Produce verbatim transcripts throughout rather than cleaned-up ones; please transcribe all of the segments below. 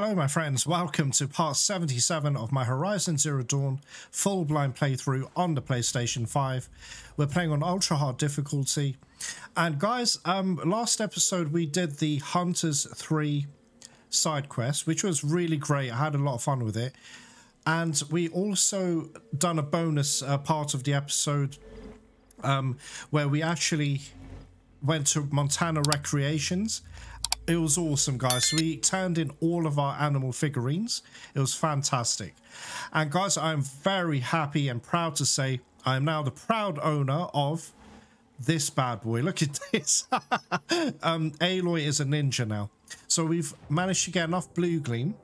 Hello my friends, welcome to part seventy-seven of my Horizon Zero Dawn full blind playthrough on the PlayStation five. We're playing on ultra hard difficulty. And guys, um, last episode we did the Hunters three side quest, which was really great. I had a lot of fun with it. And we also done a bonus uh, part of the episode um, where we actually went to Montana Recreations. It was awesome, guys. So we turned in all of our animal figurines. It was fantastic. And guys, I'm very happy and proud to say I am now the proud owner of this bad boy. Look at this. um, Aloy is a ninja now. So we've managed to get enough blue gleam.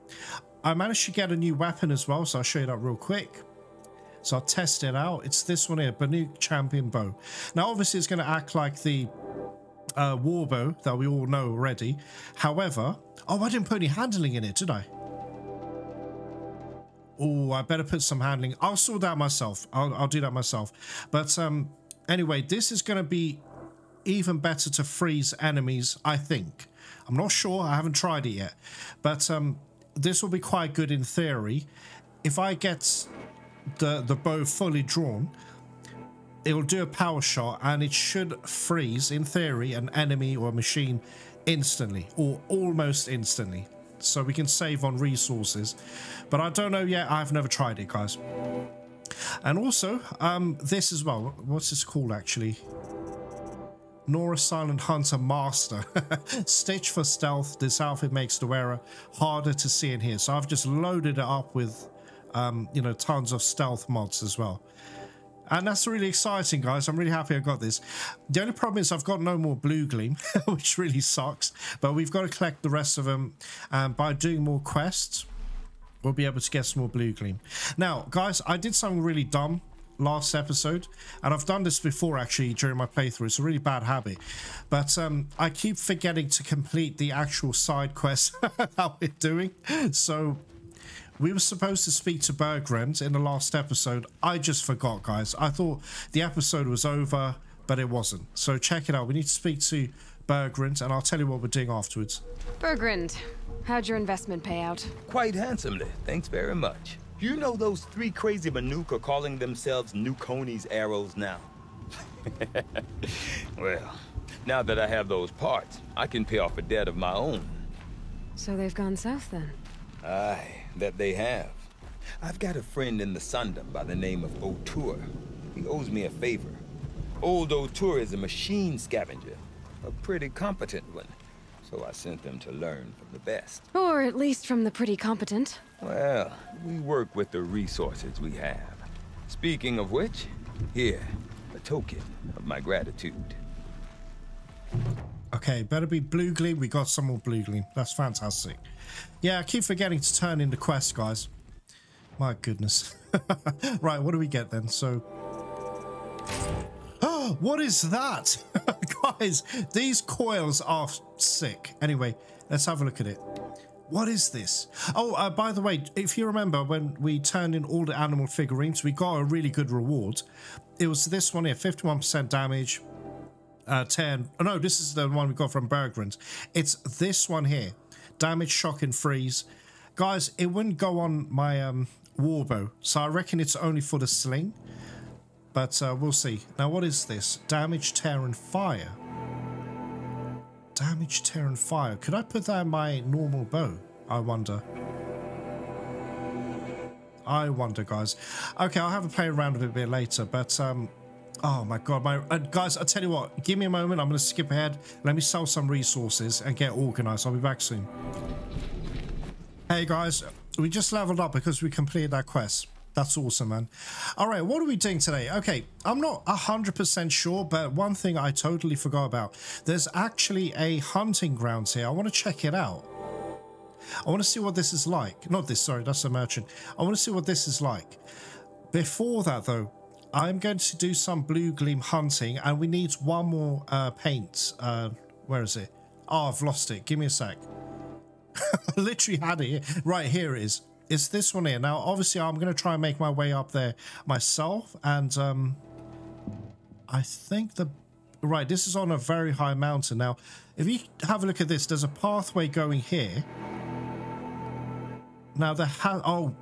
I managed to get a new weapon as well, so I'll show you that real quick. So I'll test it out. It's this one here, Banuk Champion Bow. Now, obviously, it's going to act like the Uh, warbow that we all know already. However, oh, I didn't put any handling in it, did I? Oh, I better put some handling. I'll sort that myself. I'll, I'll do that myself. But um, anyway, this is going to be even better to freeze enemies, I think. I'm not sure. I haven't tried it yet. But um, this will be quite good in theory. If I get the, the bow fully drawn, it'll do a power shot and it should freeze, in theory, an enemy or a machine instantly or almost instantly. So we can save on resources. But I don't know yet. I've never tried it, guys. And also, um, this as well. What's this called, actually? Nora's Silent Hunter Master. Stitch for stealth. This outfit makes the wearer harder to see and hear. So I've just loaded it up with, um, you know, tons of stealth mods as well. And that's really exciting, guys. I'm really happy I got this. The only problem is I've got no more blue gleam, which really sucks. But we've got to collect the rest of them. And by doing more quests, we'll be able to get some more blue gleam. Now, guys, I did something really dumb last episode. And I've done this before, actually, during my playthrough. It's a really bad habit. But um, I keep forgetting to complete the actual side quest that we're doing. So we were supposed to speak to Burgrend in the last episode. I just forgot, guys. I thought the episode was over, but it wasn't. So check it out. We need to speak to Burgrend, and I'll tell you what we're doing afterwards. Burgrend, how'd your investment pay out? Quite handsomely. Thanks very much. You know those three crazy Banuk are calling themselves NuKoni's Arrows now. Well, now that I have those parts, I can pay off a debt of my own. So they've gone south, then? Aye. That they have. I've got a friend in the Sundom by the name of O'Tour. He owes me a favor. Old O'Tour is a machine scavenger, a pretty competent one. So I sent them to learn from the best. Or at least from the pretty competent. Well, we work with the resources we have. Speaking of which, here, a token of my gratitude. Okay, better be blue gleam. We got some more blue gleam. That's fantastic. Yeah, I keep forgetting to turn in the quest, guys. My goodness. Right, what do we get then? So, oh, what is that? Guys, these coils are sick. Anyway, let's have a look at it. What is this? Oh, uh, by the way, if you remember when we turned in all the animal figurines, we got a really good reward. It was this one here, fifty-one percent damage. Uh, ten. Oh, no, this is the one we got from Burgrend. It's this one here. Damage, shock, and freeze. Guys, it wouldn't go on my um, warbow, so I reckon it's only for the sling. But uh, we'll see. Now, what is this? Damage, tear, and fire. Damage, tear, and fire. Could I put that in my normal bow? I wonder. I wonder, guys. Okay, I'll have a play around with it a bit later, but um... oh my god, my uh, guys, I'll tell you what, give me a moment, I'm going to skip ahead, let me sell some resources and get organised, I'll be back soon. Hey guys, we just leveled up because we completed that quest. That's awesome, man. Alright, what are we doing today? Okay, I'm not one hundred percent sure, but one thing I totally forgot about. There's actually a hunting grounds here, I want to check it out. I want to see what this is like. Not this, sorry, that's a merchant. I want to see what this is like. Before that though, I'm going to do some blue gleam hunting, and we need one more uh, paint. Uh, where is it? Oh, I've lost it. Give me a sec. I literally had it here. Right, here it is. It's this one here. Now, obviously, I'm going to try and make my way up there myself, and um, I think the... Right, this is on a very high mountain. Now, if you have a look at this, there's a pathway going here. Now there has... Oh,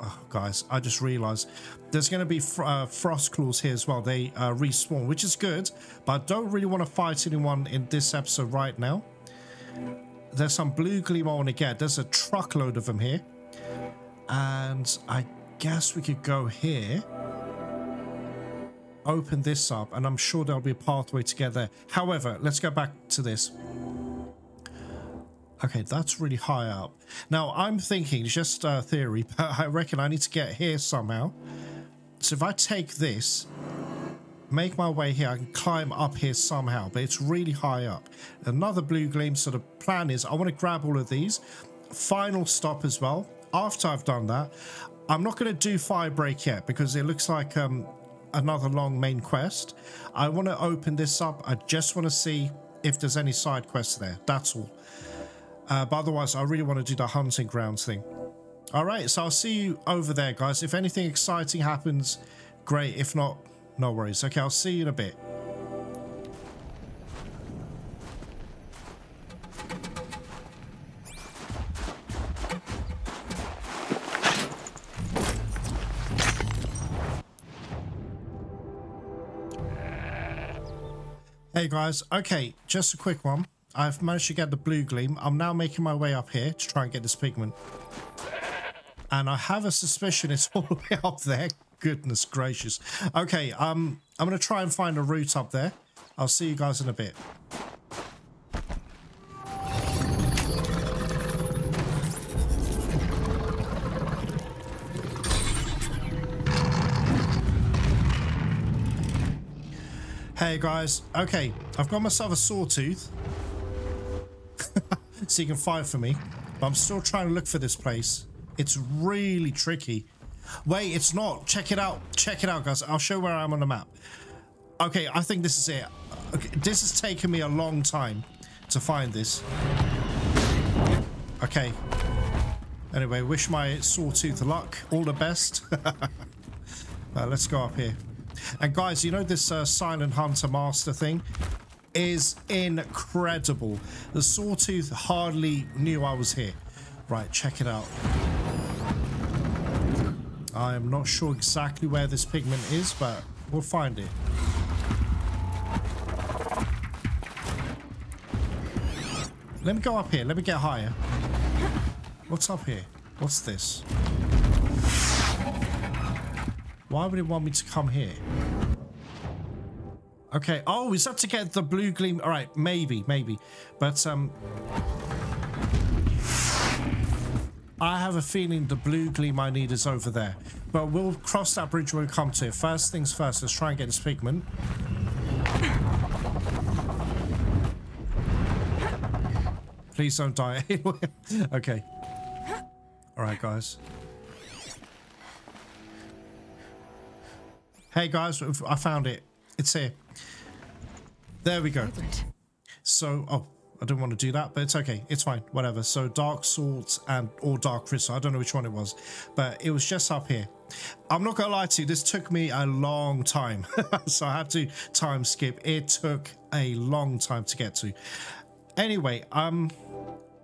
oh, guys, I just realised there's going to be fr uh, frost claws here as well. They uh, respawn, which is good, but I don't really want to fight anyone in this episode right now. There's some blue gleam I want to get. There's a truckload of them here, and I guess we could go here. Open this up, and I'm sure there'll be a pathway to get there. However, let's go back to this. Okay, that's really high up. Now, I'm thinking, just a theory, but I reckon I need to get here somehow. So if I take this, make my way here, I can climb up here somehow, but it's really high up. Another blue gleam, so the plan is I want to grab all of these. Final stop as well. After I've done that, I'm not going to do fire break yet, because it looks like... um. another long main quest. I want to open this up. I just want to see if there's any side quests there. That's all. Uh, but otherwise, I really want to do the hunting grounds thing. All right, so I'll see you over there, guys. If anything exciting happens, great. If not, no worries. Okay, I'll see you in a bit. Hey guys, okay, just a quick one. I've managed to get the blue gleam. I'm now making my way up here to try and get this pigment. And I have a suspicion it's all the way up there. Goodness gracious. Okay, um, I'm going to try and find a route up there. I'll see you guys in a bit. Hey guys, okay, I've got myself a Sawtooth, so you can fight for me, but I'm still trying to look for this place. It's really tricky. Wait, it's not. Check it out. Check it out, guys. I'll show where I am on the map. Okay, I think this is it. Okay, this has taken me a long time to find this. Okay. Anyway, wish my Sawtooth luck. All the best. uh, let's go up here. And guys, you know this uh, Silent Hunter Master thing is incredible. The Sawtooth hardly knew I was here. Right, check it out. I am not sure exactly where this pigment is, but we'll find it. Let me go up here. Let me get higher. What's up here? What's this? Why would it want me to come here? Okay. Oh, is that to get the blue gleam? All right, maybe, maybe. But um, I have a feeling the blue gleam I need is over there. But we'll cross that bridge when we come to it. First things first, let's try and get this pigment. Please don't die. Okay. All right, guys. Hey guys, I found it. It's here. There we go. So, oh, I didn't want to do that, but it's okay. It's fine. Whatever. So, dark salt and or dark crystal. I don't know which one it was, but it was just up here. I'm not gonna lie to you. This took me a long time, so I had to time skip. It took a long time to get to. Anyway, um,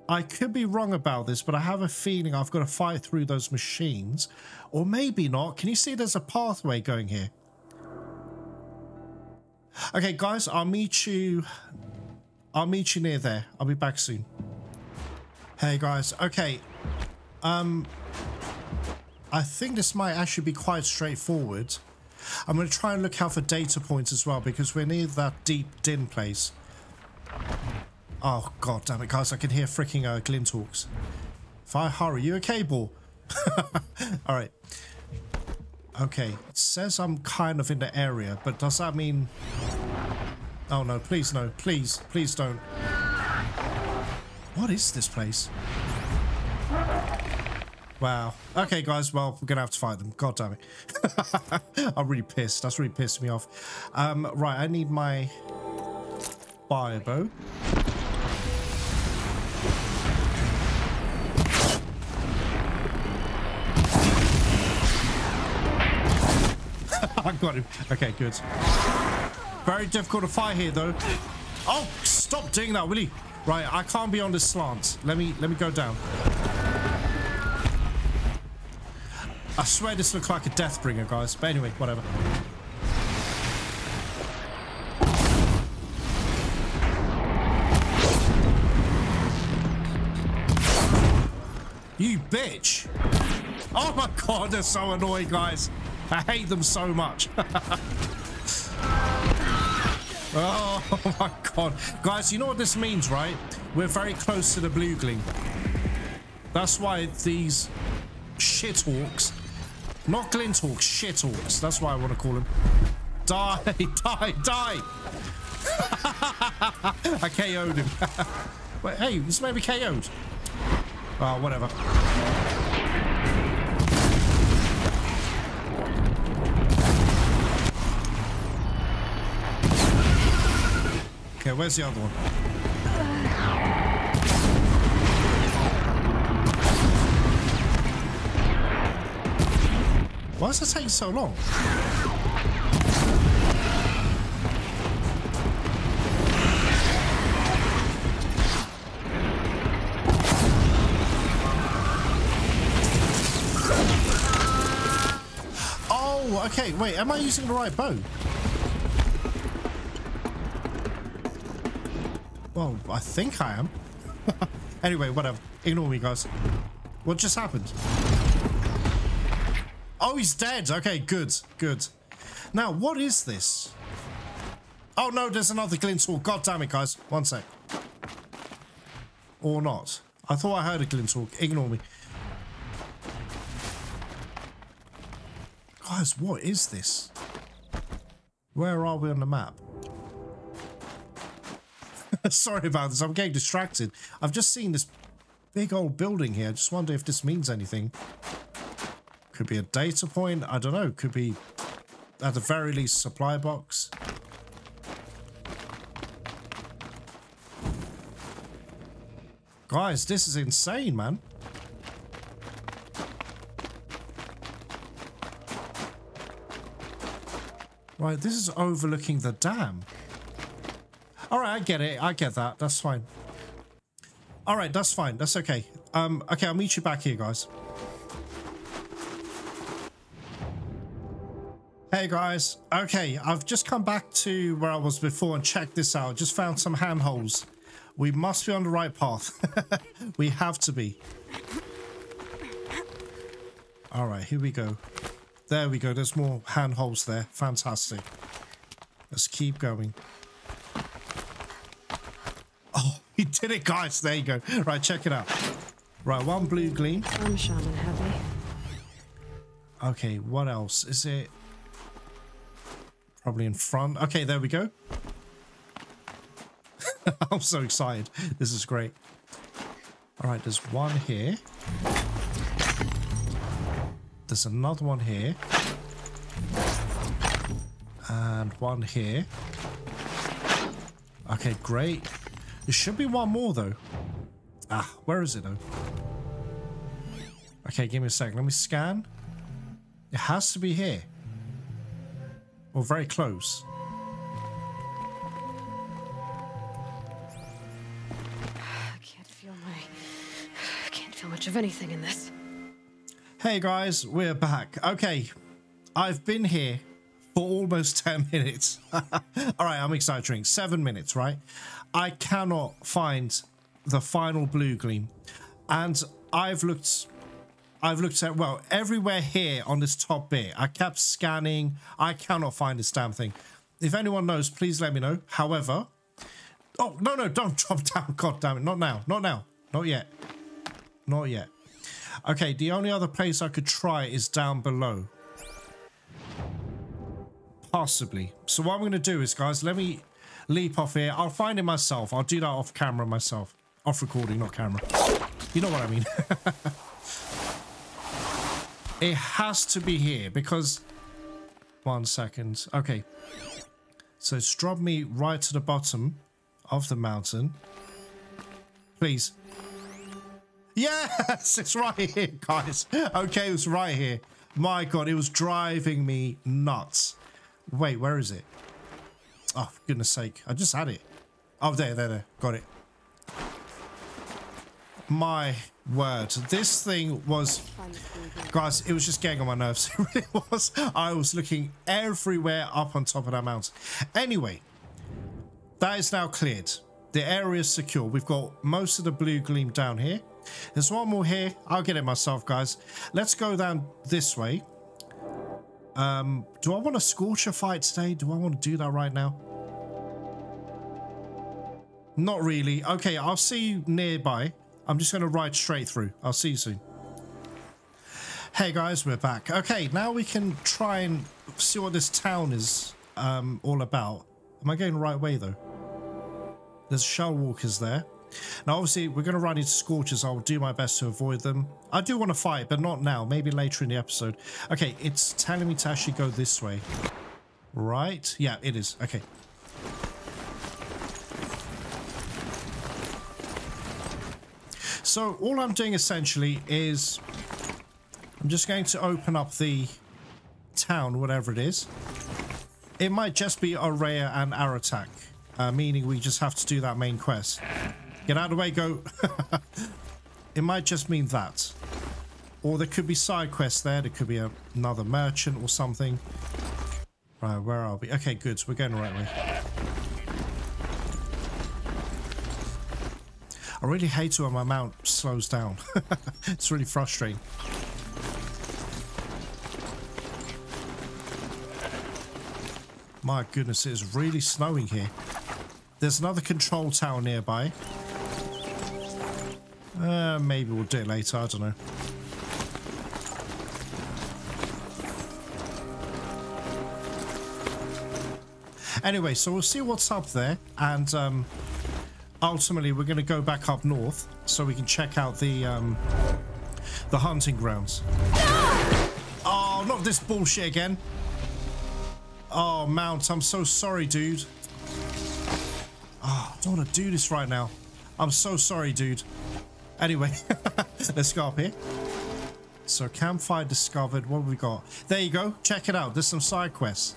I could be wrong about this, but I have a feeling I've got to fight through those machines, or maybe not. Can you see there's a pathway going here? Okay, guys, I'll meet you. I'll meet you near there. I'll be back soon. Hey, guys. Okay. Um, I think this might actually be quite straightforward. I'm going to try and look out for data points as well, because we're near that deep din place. Oh, God damn it, guys. I can hear freaking uh, Glinthawks. If I hurry, you okay, Ball? All right. Okay, it says I'm kind of in the area, but does that mean... Oh, no, please, no, please, please don't. What is this place? Wow. Okay, guys, well, we're going to have to fight them. God damn it. I'm really pissed. That's really pissed me off. Um, right, I need my bio bow. I got him. Okay, good. Very difficult to fight here, though. Oh, stop doing that, will you? Right, I can't be on this slant. Let me let me go down. I swear this looks like a Deathbringer, guys. But anyway, whatever. You bitch! Oh my god, they're so annoying, guys. I hate them so much. Oh my god. Guys, you know what this means, right? We're very close to the bluegling. That's why these shithawks, not Glinthawks, shithawks. That's why I want to call them. Die, die, die! I K O'd him. Wait, hey, this may be K O'd. Oh, whatever. Okay, where's the other one? Why is it taking so long? Okay, wait, am I using the right bow? Well, I think I am. Anyway, whatever. Ignore me, guys. What just happened? Oh, he's dead. Okay, good, good. Now, what is this? Oh, no, there's another Glinthawk. God damn it, guys. One sec. Or not. I thought I heard a Glinthawk. Ignore me. Guys, what is this? Where are we on the map? Sorry about this, I'm getting distracted. I've just seen this big old building here. I just wonder if this means anything. Could be a data point, I don't know. Could be, at the very least, supply box. Guys, this is insane, man. Right, this is overlooking the dam. Alright, I get it. I get that. That's fine. Alright, that's fine. That's okay. Um, okay, I'll meet you back here, guys. Hey, guys. Okay, I've just come back to where I was before and checked this out. Just found some handholds. We must be on the right path. We have to be. Alright, here we go. There we go. There's more handholds there. Fantastic. Let's keep going. Oh, he did it, guys. There you go. Right, check it out. Right, one blue gleam. One shaman heavy. Okay, what else? Is it probably in front? Okay, there we go. I'm so excited. This is great. All right, there's one here. There's another one here. And one here. Okay, great. There should be one more, though. Ah, where is it, though? Okay, give me a second. Let me scan. It has to be here. Or very close. I can't feel my... I can't feel much of anything in this. Hey guys, we're back. Okay, I've been here for almost ten minutes. All right, I'm excited. Drink seven minutes, right? I cannot find the final blue gleam, and I've looked, I've looked at well everywhere here on this top bit. I kept scanning. I cannot find this damn thing. If anyone knows, please let me know. However, oh no, no, don't drop down. God damn it! Not now. Not now. Not yet. Not yet. Okay, the only other place I could try is down below. Possibly. So what I'm going to do is, guys, let me leap off here. I'll find it myself. I'll do that off camera myself. Off recording, not camera. You know what I mean. It has to be here because... One second. Okay. So it's dropped me right to the bottom of the mountain. Please. Yes, it's right here, guys. Okay, it's right here. My god, it was driving me nuts. Wait, where is it? Oh, for goodness sake. I just had it. Oh, there, there, there. Got it. My word, this thing was, guys, it was just getting on my nerves. It really was. I was looking everywhere up on top of that mountain. Anyway, that is now cleared. The area is secure. We've got most of the blue gleam down here. There's one more here. I'll get it myself, guys. Let's go down this way. Um, do I want a Scorcher fight today? Do I want to do that right now? Not really. Okay, I'll see you nearby. I'm just going to ride straight through. I'll see you soon. Hey, guys, we're back. Okay, now we can try and see what this town is um, all about. Am I going the right way, though? There's shell walkers there. Now, obviously, we're going to run into Scorchers. I'll do my best to avoid them. I do want to fight, but not now. Maybe later in the episode. Okay, it's telling me to actually go this way. Right? Yeah, it is. Okay. So, all I'm doing, essentially, is I'm just going to open up the town, whatever it is. It might just be Araya and Aratak, uh, meaning we just have to do that main quest. Get out of the way, go. It might just mean that. Or there could be side quests there. There could be a, another merchant or something. Right, where are we? Okay, good. So we're going the right way. I really hate it when my mount slows down. It's really frustrating. My goodness, it is really snowing here. There's another control tower nearby. Uh, maybe we'll do it later, I don't know. Anyway, so we'll see what's up there, and um, ultimately we're going to go back up north so we can check out the, um, the hunting grounds. Oh, not this bullshit again. Oh, Mount, I'm so sorry, dude. Oh, I don't want to do this right now. I'm so sorry, dude. Anyway, let's go up here. So, campfire discovered. What have we got? There you go. Check it out. There's some side quests.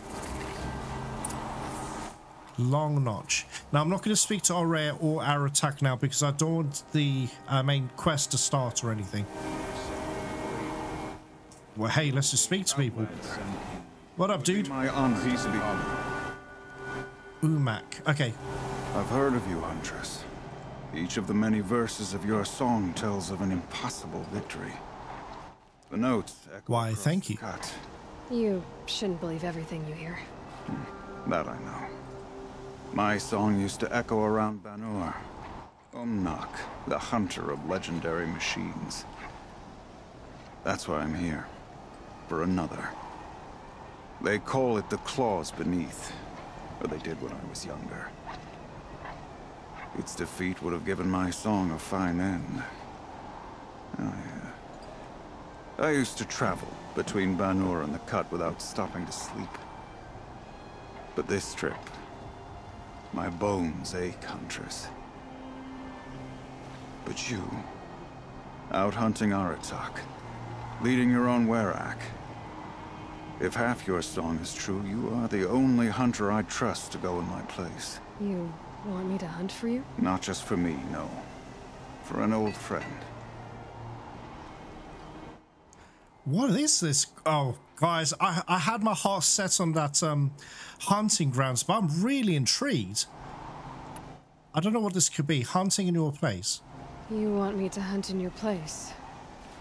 Long Notch. Now, I'm not going to speak to Araya or Aratak now because I don't want the uh, main quest to start or anything. Well, hey, let's just speak to people. What up, dude? My auntie to be honored. Umnak. Okay. I've heard of you, Huntress. Each of the many verses of your song tells of an impossible victory. The notes echo. Why, thank you. Cut. You shouldn't believe everything you hear. Hmm, that I know. My song used to echo around Banur. Umnak, the hunter of legendary machines. That's why I'm here. For another. They call it The Claws Beneath, or they did when I was younger. Its defeat would have given my song a fine end. Oh, yeah. I used to travel between Banur and the Cut without stopping to sleep. But this trip, my bones ache, Huntress. But you, out hunting Aratak, leading your own Werak. If half your song is true, you are the only hunter I trust to go in my place. You want me to hunt for you? Not just for me, no. For an old friend. What is this? Oh, guys, I, I had my heart set on that um, hunting grounds, but I'm really intrigued. I don't know what this could be. Hunting in your place. You want me to hunt in your place?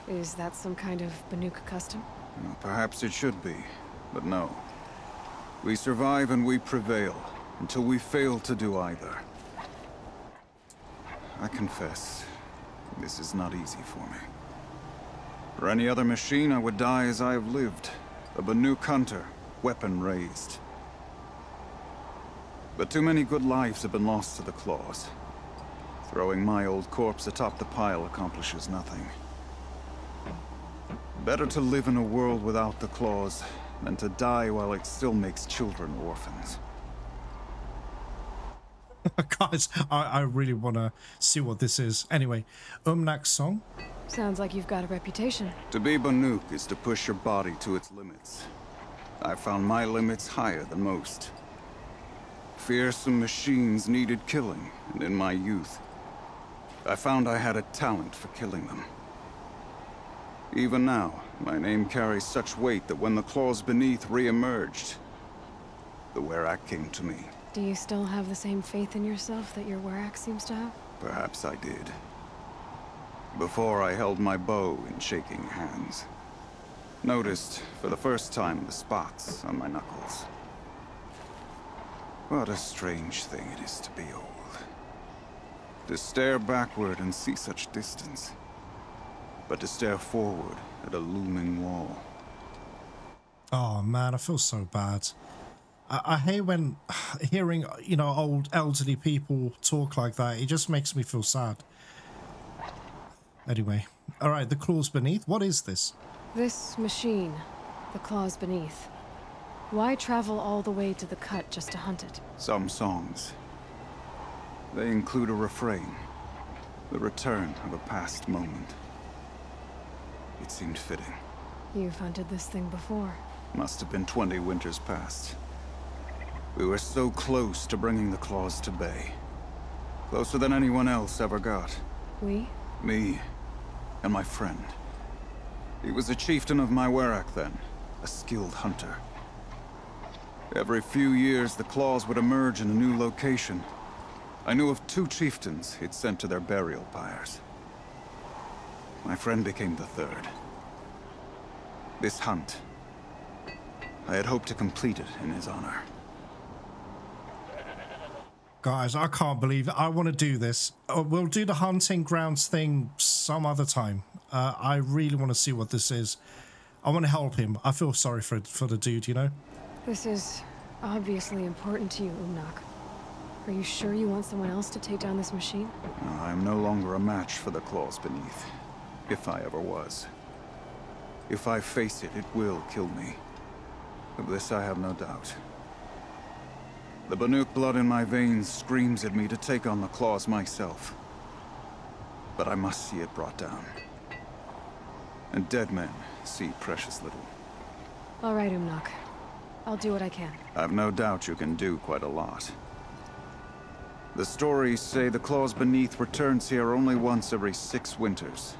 Is that some kind of Banuk custom? Well, perhaps it should be, but no. We survive and we prevail, until we fail to do either. I confess, this is not easy for me. For any other machine, I would die as I have lived, a Banuk hunter, weapon raised. But too many good lives have been lost to the claws. Throwing my old corpse atop the pile accomplishes nothing. Better to live in a world without the claws than to die while it still makes children orphans. Guys, I, I really want to see what this is. Anyway, Umnak's song. Sounds like you've got a reputation. To be Banuk is to push your body to its limits. I found my limits higher than most. Fearsome machines needed killing, and in my youth, I found I had a talent for killing them. Even now, my name carries such weight that when the Claws Beneath re-emerged, the Werak came to me. Do you still have the same faith in yourself that your Werak seems to have? Perhaps I did. Before I held my bow in shaking hands, noticed for the first time the spots on my knuckles. What a strange thing it is to be old. To stare backward and see such distance, but to stare forward at a looming wall. Oh man, I feel so bad. I, I hate when hearing, you know, old elderly people talk like that. It just makes me feel sad. Anyway, all right, the Claws Beneath. What is this? This machine, the Claws Beneath. Why travel all the way to the cut just to hunt it? Some songs, they include a refrain, the return of a past moment. It seemed fitting. You've hunted this thing before. Must have been twenty winters past. We were so close to bringing the claws to bay. Closer than anyone else ever got. We? Me. And my friend. He was a chieftain of my Werak then. A skilled hunter. Every few years, the claws would emerge in a new location. I knew of two chieftains he'd sent to their burial pyres. My friend became the third. This hunt, I had hoped to complete it in his honor. Guys, I can't believe it. I want to do this. Uh, we'll do the hunting grounds thing some other time. Uh, I really want to see what this is. I want to help him. I feel sorry for, for the dude, you know? This is obviously important to you, Umnak. Are you sure you want someone else to take down this machine? No, I'm no longer a match for the Claws Beneath. If I ever was. If I face it, it will kill me. Of this I have no doubt. The Banuk blood in my veins screams at me to take on the claws myself. But I must see it brought down. And dead men see precious little. All right, Umnak. I'll do what I can. I've no doubt you can do quite a lot. The stories say the Claws Beneath returns here only once every six winters.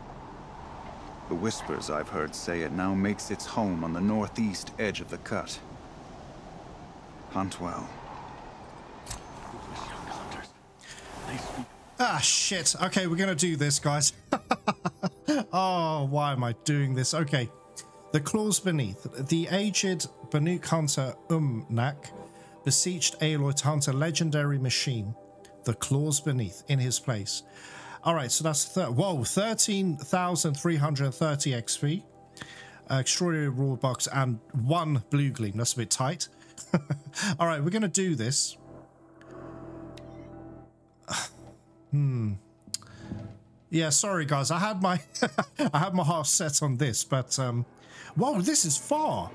The whispers I've heard say it now makes its home on the northeast edge of the cut. Hunt well. Ah, shit. Okay, we're gonna do this, guys. Oh, why am I doing this? Okay. The Claws Beneath. The aged Banuk hunter Umnak beseeched Aloy to hunt a legendary machine, the Claws Beneath, in his place. All right, so that's th whoa, thirteen thousand three hundred thirty X P, uh, extraordinary raw box, and one blue gleam. That's a bit tight. All right, we're gonna do this. Hmm. Yeah, sorry guys, I had my I had my half set on this, but um, whoa, this is far.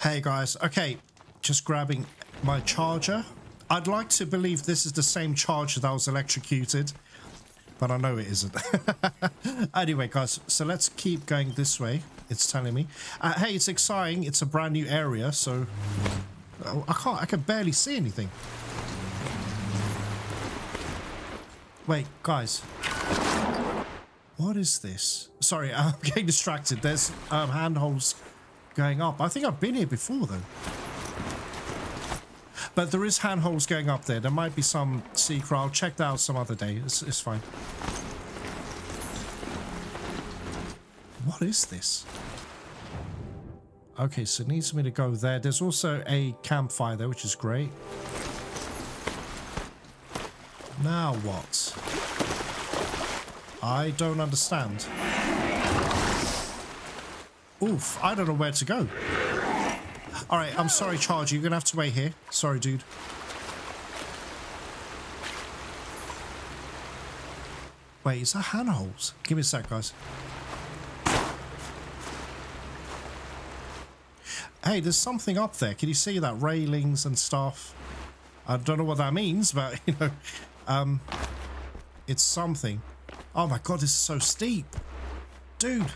Hey guys, okay, just grabbing my charger. I'd like to believe this is the same charger that was electrocuted, but I know it isn't. Anyway, guys, so let's keep going this way. It's telling me. Uh, hey, it's exciting. It's a brand new area, so oh, I can't. I can barely see anything. Wait, guys, what is this? Sorry, I'm getting distracted. There's um, handholds going up. I think I've been here before, though. But there is handholds going up there. There might be some secret. I'll check that out some other day. It's, it's fine. What is this? Okay, so it needs me to go there. There's also a campfire there, which is great. Now what? I don't understand. Oof, I don't know where to go. All right, I'm sorry, Charger. You're going to have to wait here. Sorry, dude. Wait, is that handholds? Give me a sec, guys. Hey, there's something up there. Can you see that? Railings and stuff. I don't know what that means, but, you know, um, it's something. Oh, my God, this is so steep. Dude.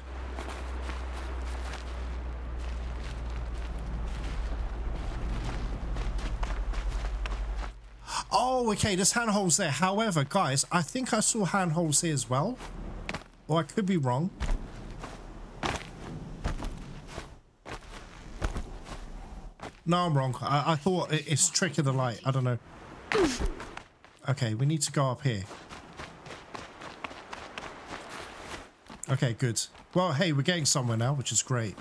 Oh, okay, there's handholds there. However, guys, I think I saw handholds here as well. Or I could be wrong. No, I'm wrong. I, I thought it, it's trick of the light. I don't know. Okay, we need to go up here. Okay, good. Well, hey, we're getting somewhere now, which is great.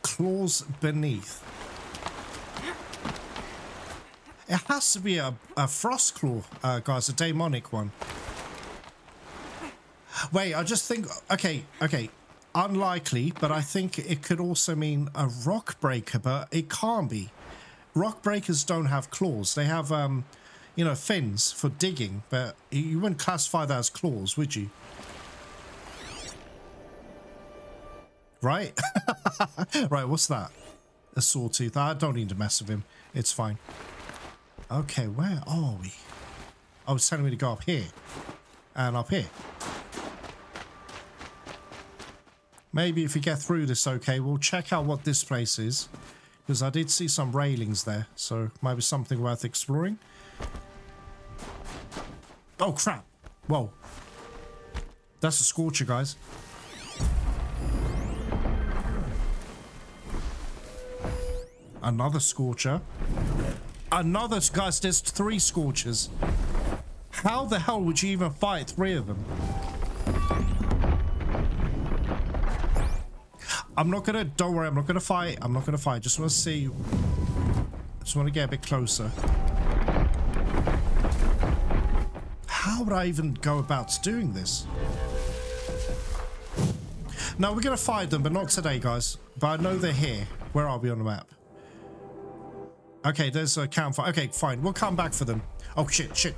Claws Beneath. It has to be a, a frost claw, uh, guys, a daemonic one. Wait, I just think... Okay, okay. Unlikely, but I think it could also mean a rock breaker, but it can't be. Rock breakers don't have claws. They have, um, you know, fins for digging, but you wouldn't classify that as claws, would you? Right? Right, what's that? A sawtooth. I don't need to mess with him. It's fine. Okay, where are we? Oh, it's telling me to go up here. And up here. Maybe if we get through this okay, we'll check out what this place is. Because I did see some railings there, so might be something worth exploring. Oh, crap. Whoa. That's a Scorcher, guys. Another Scorcher. Another, guys, there's three Scorchers. How the hell would you even fight three of them? I'm not gonna, don't worry, I'm not gonna fight. I'm not gonna fight. Just wanna see. Just wanna get a bit closer. How would I even go about doing this? No, we're gonna fight them, but not today, guys. But I know they're here. Where are we on the map? Okay, there's a campfire. Okay, fine. We'll come back for them. Oh, shit, shit.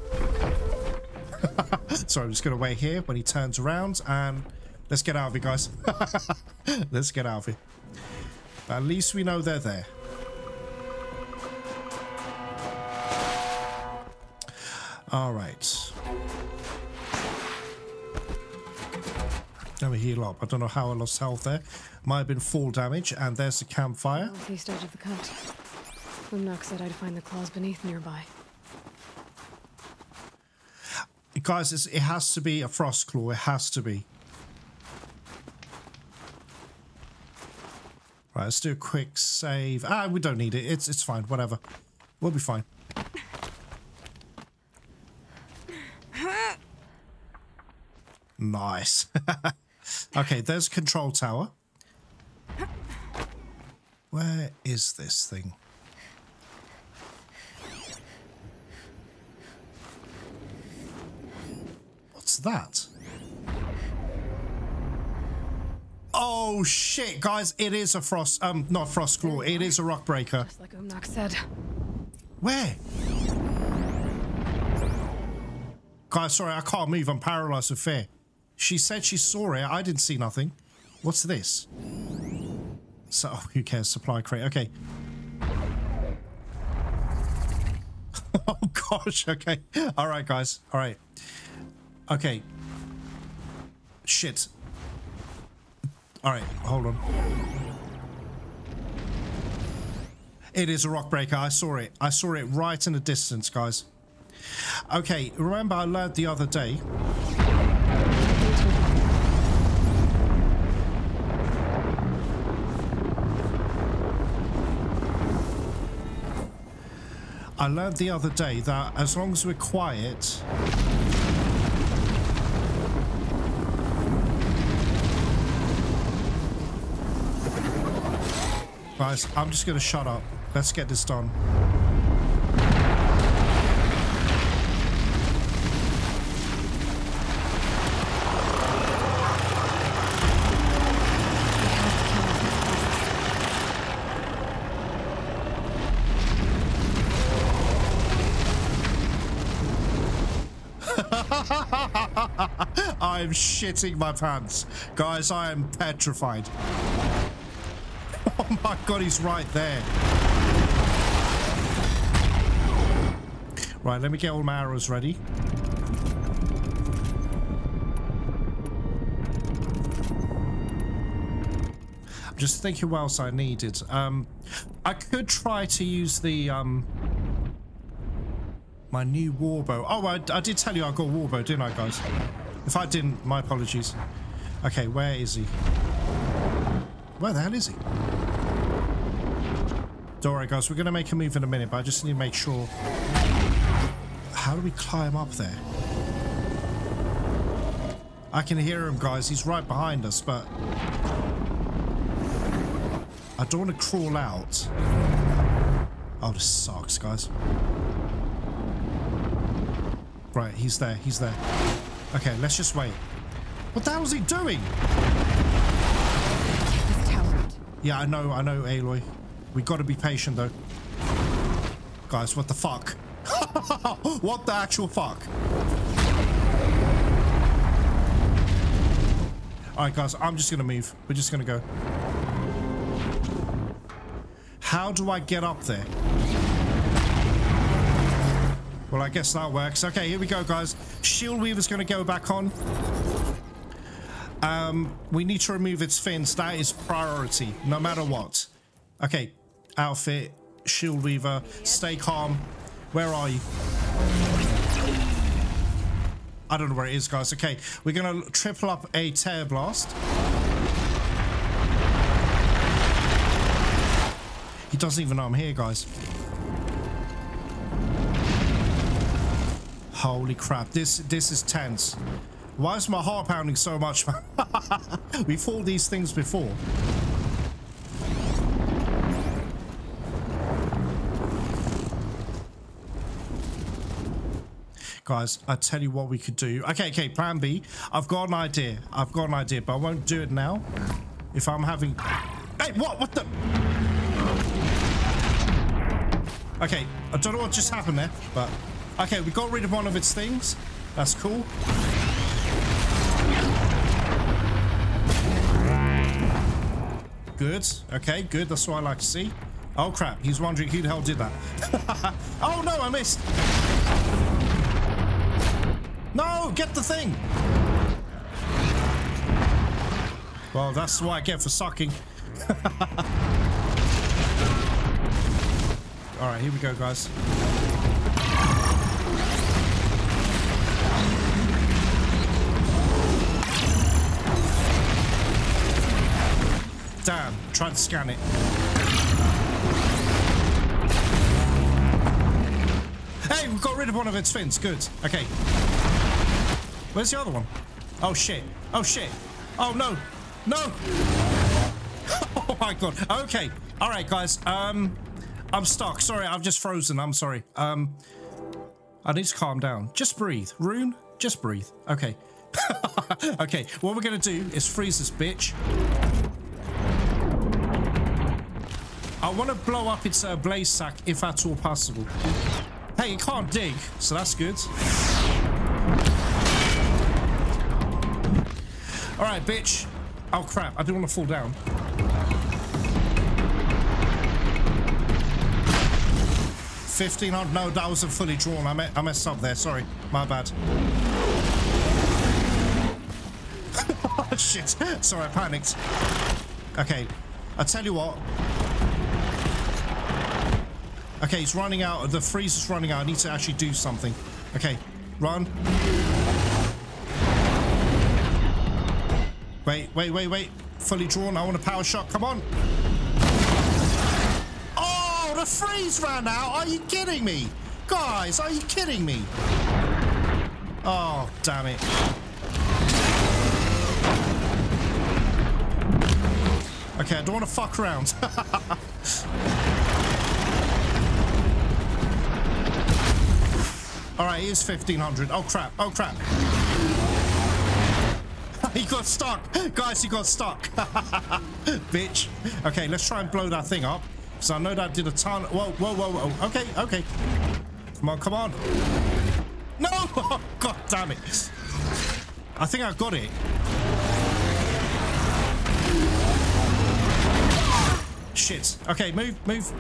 Sorry, I'm just gonna wait here when he turns around and... Let's get out of here, guys. Let's get out of here. But at least we know they're there. All right. Let me heal up. I don't know how I lost health there. Might have been fall damage. And there's the campfire. Northeast edge of the cut. Umnak said I'd find the claws beneath nearby. Guys, it's, it has to be a frost claw. It has to be. Right, let's do a quick save. Ah, we don't need it. It's it's fine. Whatever. We'll be fine. Nice. Okay, there's a control tower. Where is this thing? What's that? Oh shit, guys, it is a frost, um, not frost claw, it is a rock breaker. Just like Umnak said. Where? Guys, sorry, I can't move, I'm paralyzed with fear. She said she saw it, I didn't see nothing. What's this? So, oh, who cares, supply crate, okay. Oh gosh, okay. Alright, guys, alright. Okay. Shit. Alright, hold on. It is a rock breaker. I saw it. I saw it right in the distance, guys. Okay, remember I learned the other day. I learned the other day that as long as we're quiet... Guys, I'm just going to shut up. Let's get this done. I'm shitting my pants. Guys, I am petrified. Oh my god, he's right there. Right, let me get all my arrows ready. Just thinking what else I needed. Um, I could try to use the um, my new warbow. Oh, I, I did tell you I got warbow, didn't I, guys? If I didn't, my apologies. Okay, where is he? Where the hell is he? Alright, guys, we're going to make a move in a minute, but I just need to make sure. How do we climb up there? I can hear him, guys. He's right behind us, but I don't want to crawl out. Oh, this sucks, guys. Right, he's there. He's there. Okay, let's just wait. What the hell is he doing? Yeah, I know. I know, Aloy. We got to be patient, though. Guys, what the fuck? What the actual fuck? Alright, guys, I'm just going to move. We're just going to go. How do I get up there? Well, I guess that works. Okay, here we go, guys. Shield Weaver's going to go back on. Um, we need to remove its fins. That is priority, no matter what. Okay, outfit, Shield Weaver, stay calm. Where are you? I don't know where it is, guys. Okay, we're going to triple up a Tear Blast. He doesn't even know I'm here, guys. Holy crap, this this is tense. Why is my heart pounding so much? We fought these things before. Guys, I tell you what we could do. Okay, okay, plan B. I've got an idea. I've got an idea, but I won't do it now. If I'm having... Hey, what? What the... Okay, I don't know what just happened there, but... Okay, we got rid of one of its things. That's cool. Good. Okay, good. That's what I like to see. Oh, crap. He's wondering who the hell did that. Oh, no, I missed. No, get the thing. Well, that's what I get for sucking. All right, here we go, guys. Damn, try to scan it. Hey, we got rid of one of its fins. Good. Okay. Where's the other one? Oh, shit. Oh, shit. Oh, no. No. Oh, my God. Okay. All right, guys. Um, I'm stuck. Sorry, I've just frozen. I'm sorry. Um, I need to calm down. Just breathe. Rune, just breathe. Okay. Okay. What we're going to do is freeze this bitch. I want to blow up its uh, blaze sack if at all possible. Hey, it can't dig, so that's good. All right, bitch. Oh, crap. I didn't want to fall down. fifteen hundred. No, that wasn't fully drawn. I, me I messed up there. Sorry. My bad. Oh, shit. Sorry, I panicked. Okay. I tell you what. Okay, he's running out. The freeze is running out. I need to actually do something. Okay. Run. Wait, wait, wait, wait. Fully drawn. I want a power shot. Come on. Oh, the freeze ran out. Are you kidding me? Guys, are you kidding me? Oh, damn it. Okay, I don't want to fuck around. All right, it is fifteen hundred. Oh, crap. Oh, crap. He got stuck. Guys, he got stuck. Bitch. Okay, let's try and blow that thing up. Because I know that did a ton. Whoa, whoa, whoa, whoa. Okay, okay. Come on, come on. No! Oh, God damn it. I think I got it. Shit. Okay, move, move.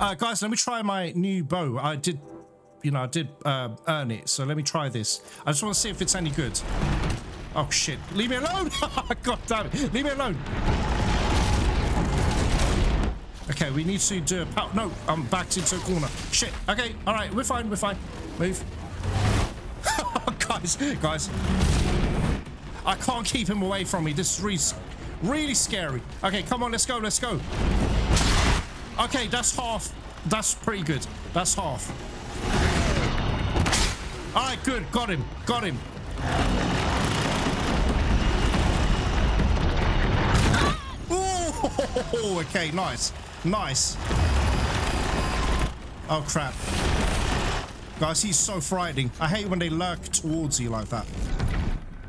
Uh, guys, let me try my new bow. I did... You know, I did uh, earn it, so let me try this. I just want to see if it's any good. Oh shit, leave me alone. God damn it, leave me alone. Okay, we need to do a power. No, I'm backed into a corner. Shit. Okay, all right, we're fine, we're fine. Move. guys, guys. I can't keep him away from me. This is really, really scary. Okay, come on, let's go, let's go. Okay, that's half. That's pretty good. That's half. All right, good. Got him. Got him. Oh, okay, nice. Nice. Oh, crap. Guys, he's so frightening. I hate when they lurk towards you like that.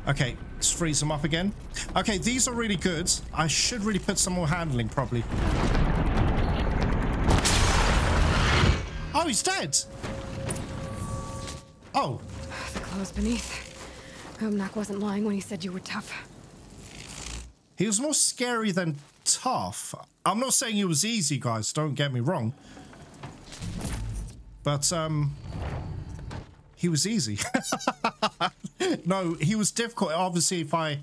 Okay, let's freeze them up again. Okay, these are really good. I should really put some more handling, probably. Oh, he's dead. Oh. The Claws Beneath. Umnak wasn't lying when he said you were tough. He was more scary than tough. I'm not saying it was easy, guys. Don't get me wrong. But, um... he was easy. No, he was difficult. Obviously, if I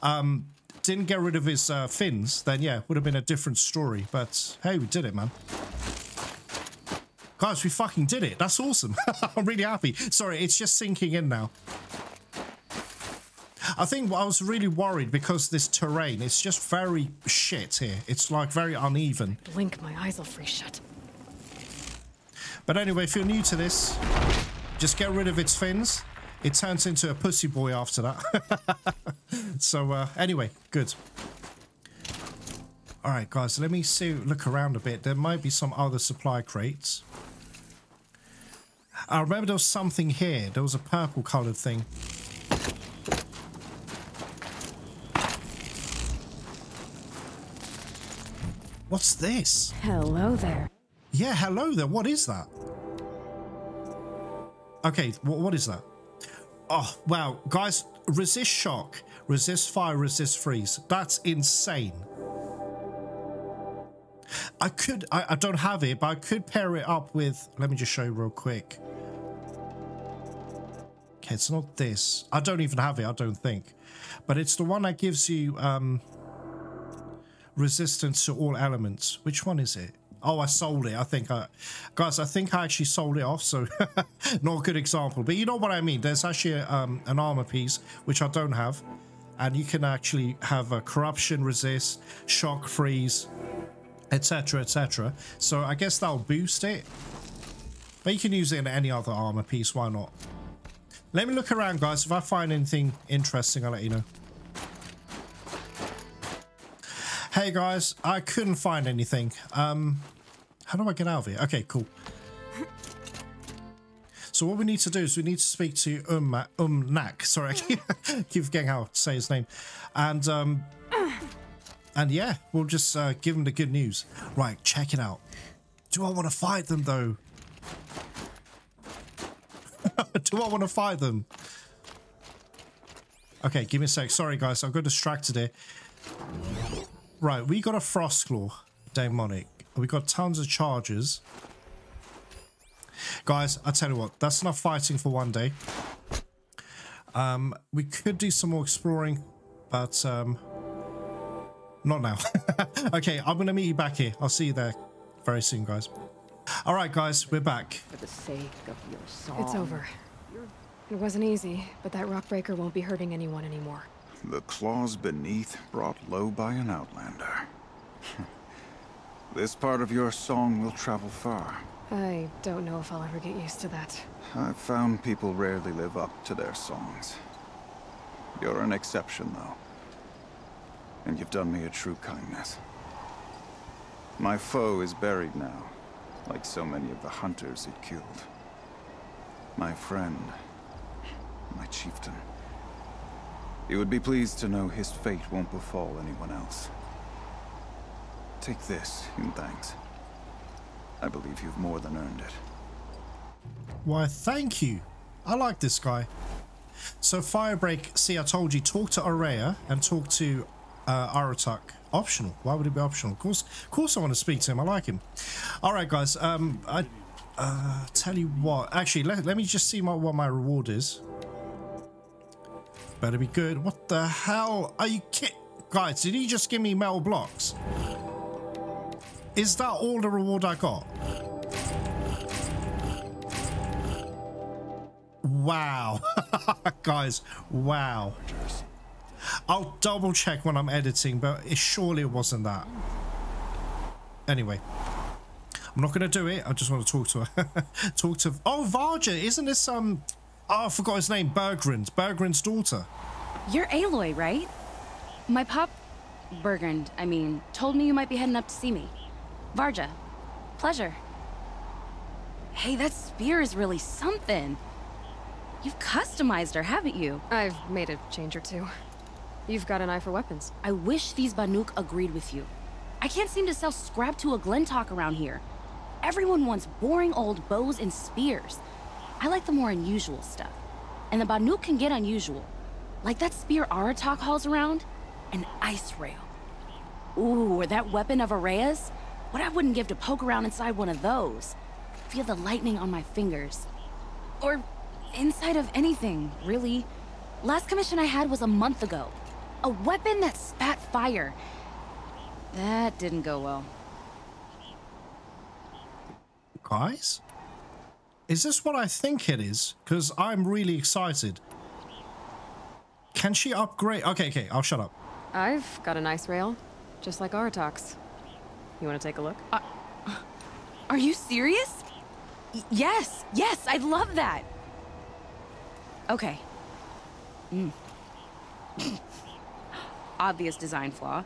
um, didn't get rid of his uh, fins, then, yeah, would have been a different story. But, hey, we did it, man. Guys, we fucking did it. That's awesome. I'm really happy. Sorry, it's just sinking in now. I think I was really worried because this terrain, it's just very shit here. It's, like, very uneven. I blink, my eyes will freeze shut. But anyway, if you're new to this... just get rid of its fins. It turns into a pussy boy after that. So, uh, anyway, good. All right, guys, let me see, look around a bit. There might be some other supply crates. I remember there was something here. There was a purple-coloured thing. What's this? Hello there. Yeah, hello there. What is that? Okay, what is that? Oh, wow. Guys, resist shock, resist fire, resist freeze. That's insane. I could... I, I don't have it, but I could pair it up with... let me just show you real quick. Okay, it's not this. I don't even have it, I don't think. But it's the one that gives you um, resistance to all elements. Which one is it? Oh, I sold it, I think. I, guys, I think I actually sold it off, so not a good example. But you know what I mean. There's actually a, um, an armor piece, which I don't have. And you can actually have a corruption, resist, shock, freeze, et cetera, et cetera. So I guess that'll boost it. But you can use it in any other armor piece, why not? Let me look around, guys. If I find anything interesting, I'll let you know. Hey guys, I couldn't find anything. Um, how do I get out of here? Okay, cool. So what we need to do is we need to speak to Umnak. Umnak. Sorry, I keep forgetting how to say his name. And um, and yeah, we'll just uh, give him the good news. Right, check it out. Do I want to fight them though? Do I want to fight them? Okay, give me a sec. Sorry guys, I got distracted here. Right, we got a Frostclaw, Demonic. We got tons of charges. Guys, I tell you what, that's enough fighting for one day. Um, we could do some more exploring, but um, not now. Okay, I'm going to meet you back here. I'll see you there very soon, guys. All right, guys, we're back. For the sake of your song. It's over. It wasn't easy, but that Rock Breaker won't be hurting anyone anymore. The Claws Beneath, brought low by an outlander. This part of your song will travel far. I don't know if I'll ever get used to that. I've found people rarely live up to their songs. You're an exception, though. And you've done me a true kindness. My foe is buried now, like so many of the hunters it killed. My friend, my chieftain. You would be pleased to know his fate won't befall anyone else. Take this in thanks. I believe you've more than earned it. Why, thank you. I like this guy. So Firebreak, see, I told you, talk to Aurea and talk to uh, Aratak. Optional. Why would it be optional? Of course, of course I want to speak to him. I like him. All right, guys. Um, I uh, tell you what. Actually, let, let me just see my, what my reward is. Better be good. What the hell? Are you kidding? Guys, did he just give me metal blocks? Is that all the reward I got? Wow. Guys, wow. I'll double check when I'm editing, but it surely it wasn't that. Anyway, I'm not going to do it. I just want to talk to her. Talk to... Oh, Varga, isn't this... um? Oh, I forgot his name. Burgrend. Burgrend's daughter. You're Aloy, right? My pop... Burgrend, I mean, told me you might be heading up to see me. Varga, pleasure. Hey, that spear is really something. You've customized her, haven't you? I've made a change or two. You've got an eye for weapons. I wish these Banuk agreed with you. I can't seem to sell scrap to a Glinthawk around here. Everyone wants boring old bows and spears. I like the more unusual stuff. And the Banuk can get unusual. Like that spear Aratak hauls around. An ice rail. Ooh, or that weapon of Araya's? What I wouldn't give to poke around inside one of those. Feel the lightning on my fingers. Or inside of anything, really. Last commission I had was a month ago. A weapon that spat fire. That didn't go well. Guys? Is this what I think it is? Because I'm really excited. Can she upgrade? Okay, okay, I'll shut up. I've got an ice rail, just like Aratak's. You want to take a look? Uh, are you serious? Y yes, yes, I'd love that. Okay. Mm. Obvious design flaw.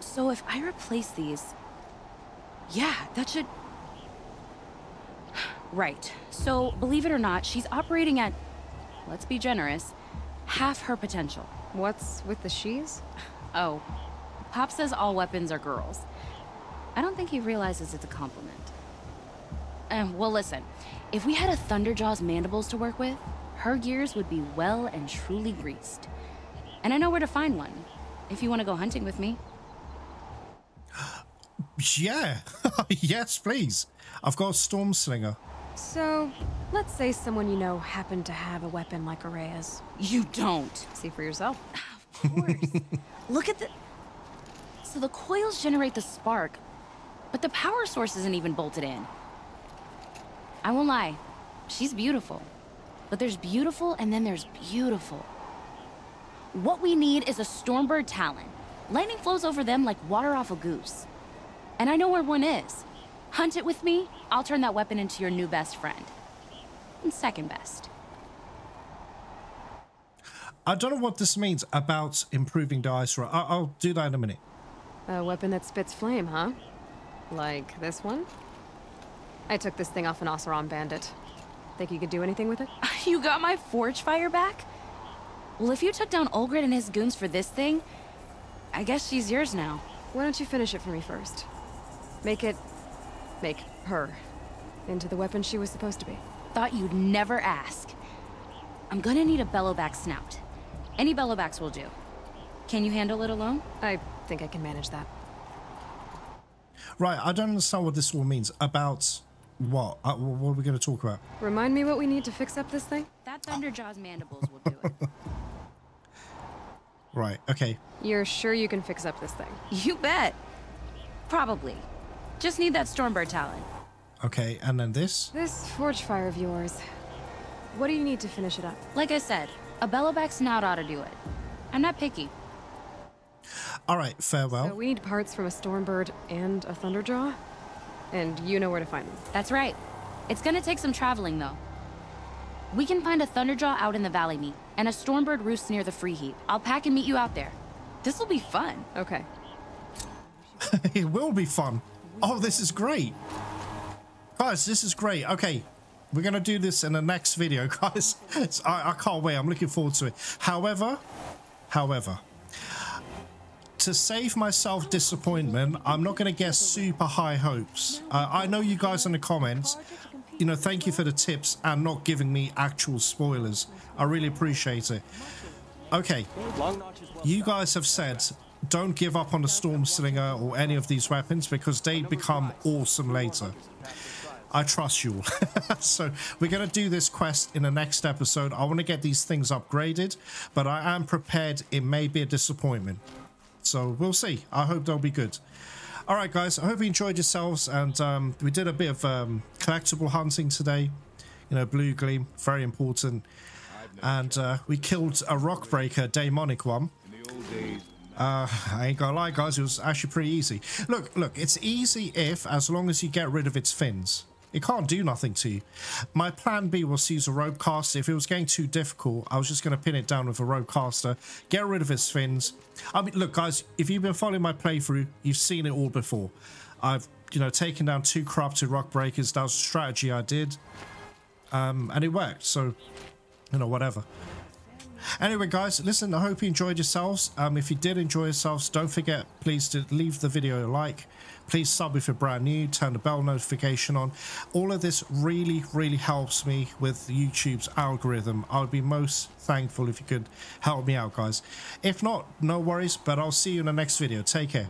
So if I replace these... Yeah, that should... Right. So, believe it or not, she's operating at, let's be generous, half her potential. What's with the she's? Oh, Pop says all weapons are girls. I don't think he realizes it's a compliment. Uh, well, listen, if we had a Thunderjaw's mandibles to work with, her gears would be well and truly greased. And I know where to find one, if you want to go hunting with me. Yeah. Yes, please. I've got a Stormslinger. So, let's say someone you know happened to have a weapon like Araya's. You don't. See for yourself. Of course. Look at the... So the coils generate the spark, but the power source isn't even bolted in. I won't lie. She's beautiful. But there's beautiful and then there's beautiful. What we need is a Stormbird talon. Lightning flows over them like water off a goose. And I know where one is. Hunt it with me, I'll turn that weapon into your new best friend. And second best. I don't know what this means about improving the ice rock. I I'll do that in a minute. A weapon that spits flame, huh? Like this one? I took this thing off an Oseram bandit. Think you could do anything with it? You got my Forgefire back? Well, if you took down Olgrid and his goons for this thing, I guess she's yours now. Why don't you finish it for me first? Make it... make her into the weapon she was supposed to be. Thought you'd never ask. I'm gonna need a Bellowback snout. Any Bellowbacks will do. Can you handle it alone? I think I can manage that. Right, I don't understand what this all means. About what? Uh, what are we gonna talk about? Remind me what we need to fix up this thing? That Thunderjaw's mandibles will do it. Right, okay. You're sure you can fix up this thing? You bet. Probably. Just need that Stormbird talent. Okay, and then this? This Forgefire of yours. What do you need to finish it up? Like I said, a Bellowback snout ought to do it. I'm not picky. Alright, farewell. So we need parts from a Stormbird and a Thunderjaw? And you know where to find them. That's right. It's gonna take some traveling, though. We can find a Thunderjaw out in the Valleymeat, and a Stormbird roosts near the Freeheat. I'll pack and meet you out there. This'll be fun. Okay. It will be fun. Oh, this is great. Guys, this is great. Okay, we're going to do this in the next video, guys. I, I can't wait. I'm looking forward to it. However, however, to save myself disappointment, I'm not going to get super high hopes. Uh, I know you guys in the comments, you know, thank you for the tips and not giving me actual spoilers. I really appreciate it. Okay, you guys have said... Don't give up on the Stormslinger or any of these weapons because they become awesome later. I trust you. So we're going to do this quest in the next episode. I want to get these things upgraded, but I am prepared it may be a disappointment. So we'll see. I hope they'll be good. All right, guys, I hope you enjoyed yourselves. And um, we did a bit of um, collectible hunting today. You know, Blue Gleam, very important. And uh, we killed a Rock Breaker, daemonic one. Uh, I ain't gonna lie, guys, it was actually pretty easy. Look, look, it's easy if, as long as you get rid of its fins. It can't do nothing to you. My plan B was to use a rope caster. If it was getting too difficult, I was just going to pin it down with a rope caster, get rid of its fins. I mean, look, guys, if you've been following my playthrough, you've seen it all before. I've, you know, taken down two corrupted Rock Breakers. That was a strategy I did. Um, and it worked, so, you know, whatever. Anyway, guys, listen, I hope you enjoyed yourselves. Um, if you did enjoy yourselves, don't forget, please, to leave the video a like. Please sub if you're brand new. Turn the bell notification on. All of this really, really helps me with YouTube's algorithm. I would be most thankful if you could help me out, guys. If not, no worries, but I'll see you in the next video. Take care.